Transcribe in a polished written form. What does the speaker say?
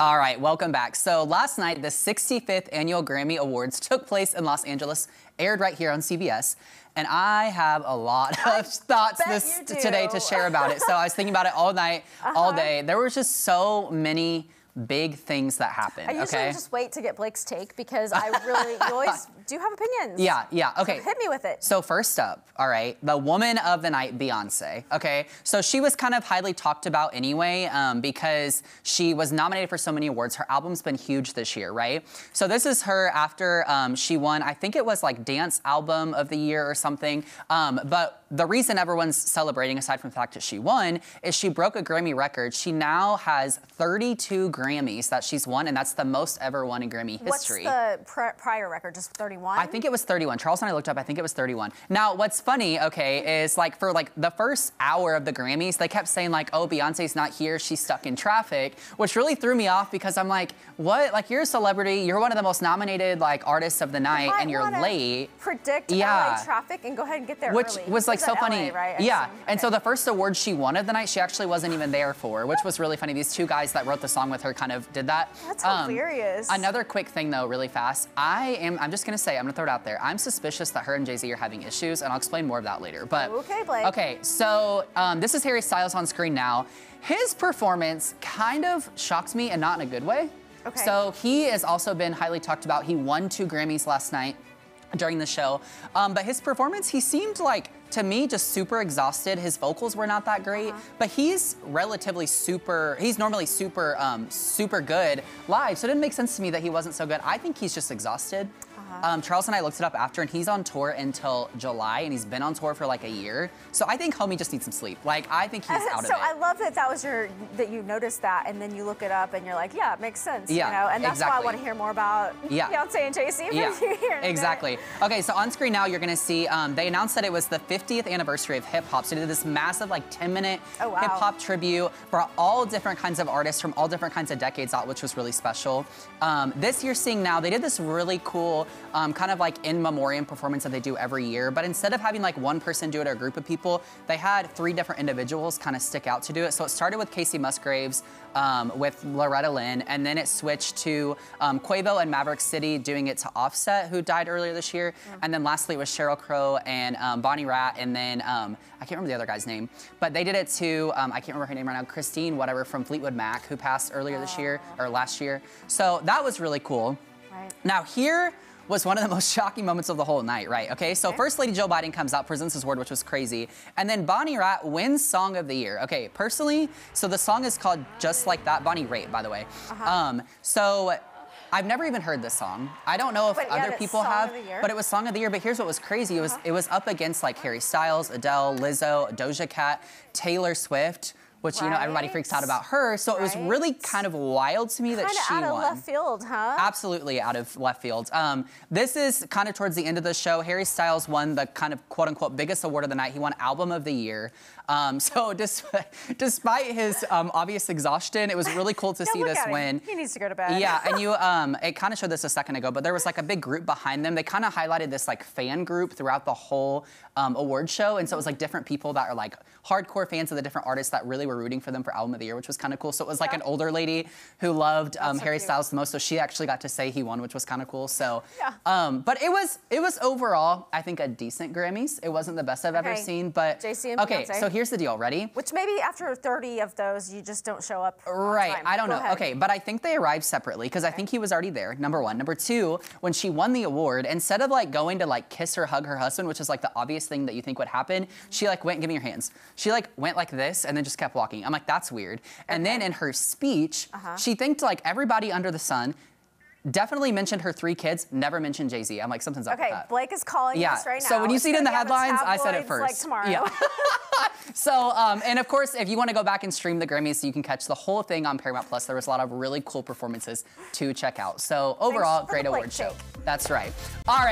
All right, welcome back. So last night, the 65th Annual Grammy Awards took place in Los Angeles, aired right here on CBS. And I have a lot of thoughts today to share about it. So I was thinking about it all night, all day. There was just so many big things that happened. I usually just wait to get Blake's take because I really, you always do have opinions. Yeah, okay. So hit me with it. So first up, all right, the woman of the night, Beyonce, okay? So she was kind of highly talked about anyway because she was nominated for so many awards. Her album's been huge this year, right? So this is her after she won, I think it was like Dance Album of the Year or something, but the reason everyone's celebrating, aside from the fact that she won, is she broke a Grammy record. She now has 32 Grammys that she's won, and that's the most ever won in Grammy history. What's the prior record? Just 31? I think it was 31. Charles and I looked up. I think it was 31. Now, what's funny, okay, is like for like the first hour of the Grammys, they kept saying like, oh, Beyonce's not here. She's stuck in traffic, which really threw me off because I'm like, what? Like, you're a celebrity. You're one of the most nominated like artists of the night, and you're late. Predict LA traffic and go ahead and get there early. Which was like so funny. LA, right? Yeah. Okay. And so the first award she won of the night, she actually wasn't even there for, which was really funny. These two guys that wrote the song with her kind of did that. That's hilarious. Another quick thing though, really fast. I'm just gonna say, I'm gonna throw it out there. I'm suspicious that her and Jay-Z are having issues, and I'll explain more of that later. But okay, Blake. Okay, so this is Harry Styles on screen now. His performance kind of shocked me, and not in a good way. Okay. So he has also been highly talked about. He won 2 Grammys last night during the show, but his performance, he seemed like, to me, just super exhausted. His vocals were not that great, but he's relatively he's normally super good live, so it didn't make sense to me that he wasn't so good. I think he's just exhausted. Charles and I looked it up after, and he's on tour until July, and he's been on tour for like a year. So I think homie just needs some sleep. Like, I think he's out of it. So I love that that you noticed that, and then you look it up, and you're like, yeah, it makes sense, you know? And that's why I want to hear more about Beyonce and Jay-Z from here. Exactly. Okay, so on screen now, you're going to see, they announced that it was the 50th anniversary of hip-hop. So they did this massive, like, 10-minute hip-hop tribute, brought all different kinds of artists from all different kinds of decades out, which was really special. This you're seeing now, they did this really cool kind of like in memoriam performance that they do every year, but instead of having like one person do it or a group of people, they had 3 different individuals kind of stick out to do it. So it started with Casey Musgraves with Loretta Lynn, and then it switched to Quavo and Maverick City doing it to Offset, who died earlier this year, and then lastly it was Cheryl Crow and Bonnie Raitt, and then I can't remember the other guy's name, but they did it to I can't remember her name right now, Christine whatever from Fleetwood Mac, who passed earlier this year or last year. So that was really cool. Now here was one of the most shocking moments of the whole night, right? Okay, so First Lady Jill Biden comes out, presents this award, which was crazy, and then Bonnie Raitt wins Song of the Year. Okay, personally, so the song is called Just Like That, Bonnie Raitt, by the way. So I've never even heard this song. I don't know if other people have, but it was Song of the Year. But here's what was crazy. It was up against like Harry Styles, Adele, Lizzo, Doja Cat, Taylor Swift, which, you know, everybody freaks out about her. So it was really kind of wild to me that she won. Out of left field, huh? Absolutely out of left field. This is kind of towards the end of the show. Harry Styles won the kind of quote-unquote biggest award of the night. He won Album of the Year. So despite his obvious exhaustion, it was really cool to see this win. He needs to go to bed. Yeah, and you, it kind of showed this a second ago, but there was like a big group behind them. They kind of highlighted this like fan group throughout the whole award show. And so it was like different people that are like hardcore fans of the different artists that really were rooting for them for Album of the Year, which was kind of cool. So it was like an older lady who loved Harry Styles the most, so she actually got to say he won, which was kind of cool. So, but it was overall, I think, a decent Grammys. It wasn't the best I've ever seen, but Beyonce. So here's the deal, ready? Which maybe after 30 of those, you just don't show up. Right, I don't know. Okay, but I think they arrived separately because I think he was already there, #1. #2, when she won the award, instead of like going to like kiss or hug her husband, which is like the obvious thing that you think would happen, she like went, give me your hands. She like went like this and then just kept walking. I'm like, that's weird. And then in her speech, she thanked like everybody under the sun. Definitely mentioned her 3 kids, never mentioned Jay-Z. I'm like, something's up with that. Blake is calling us right now. So when you see it in the headlines, I said it first. Like tomorrow. Yeah. So, and of course, if you want to go back and stream the Grammys, so you can catch the whole thing on Paramount Plus. There was a lot of really cool performances to check out. So overall, great award show. That's right. All right.